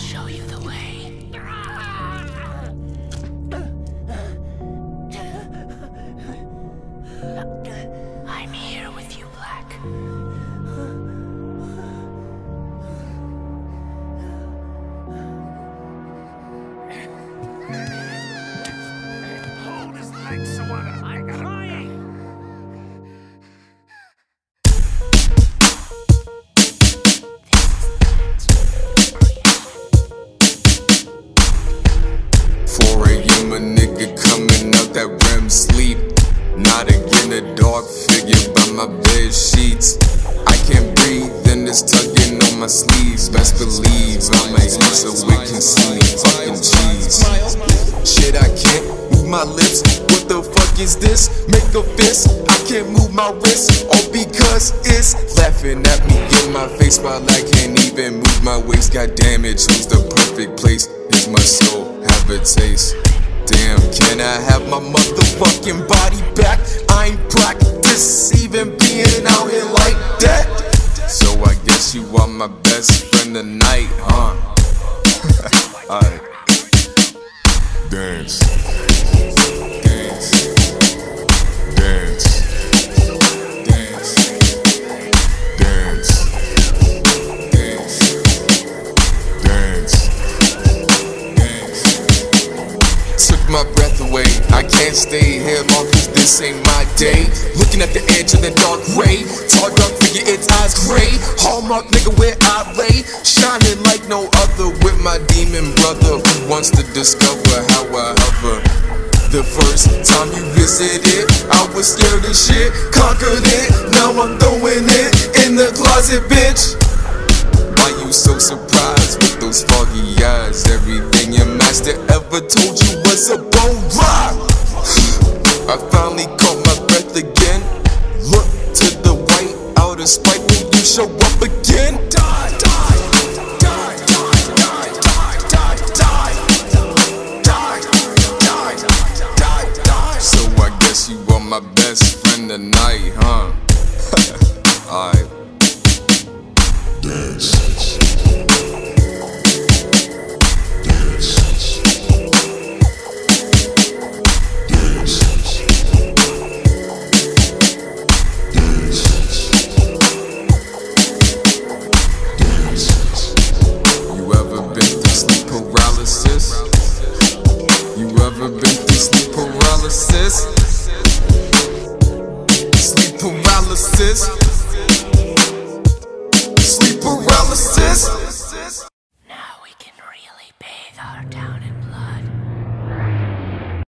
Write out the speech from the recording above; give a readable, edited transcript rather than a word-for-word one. show you the way. I'm here with you, Black. Hold his legs, Sawana. I'm trying. Sleep, not again a dark figure by my bed sheets. I can't breathe and it's tugging on my sleeves. Best believe I make it so we can see me fucking cheese. Shit, I can't move my lips. What the fuck is this? Make a fist. I can't move my wrist, all because it's laughing at me in my face while I can't even move my waist. God damn it, choose the perfect place. Is my soul have a taste? Damn, can I have my motherfucking body back? I ain't practiced even being out here like that. So I guess you are my best friend tonight, huh? Alright. Dance. Dance. Dance. Dance. Dance. Dance. Dance. Dance. Took my breath away. I can't stay here long cause this ain't my day. Looking at the edge of the dark ray. Tall dark figure, its eyes gray. Hallmark nigga where I lay. Shining like no other with my demon brother who wants to discover how I hover. The first time you visited, I was scared as shit. Conquered it, now I'm throwing it in the closet, bitch. Why you so surprised with those foggy eyes? Everything your master ever told you was a bold lie. I finally caught my breath again. Look to the white outer spite when you show up again. Die, die, die, die, die, die, die, die, die, die, die, die. So I guess you are my best friend tonight, huh? Alright. Dance.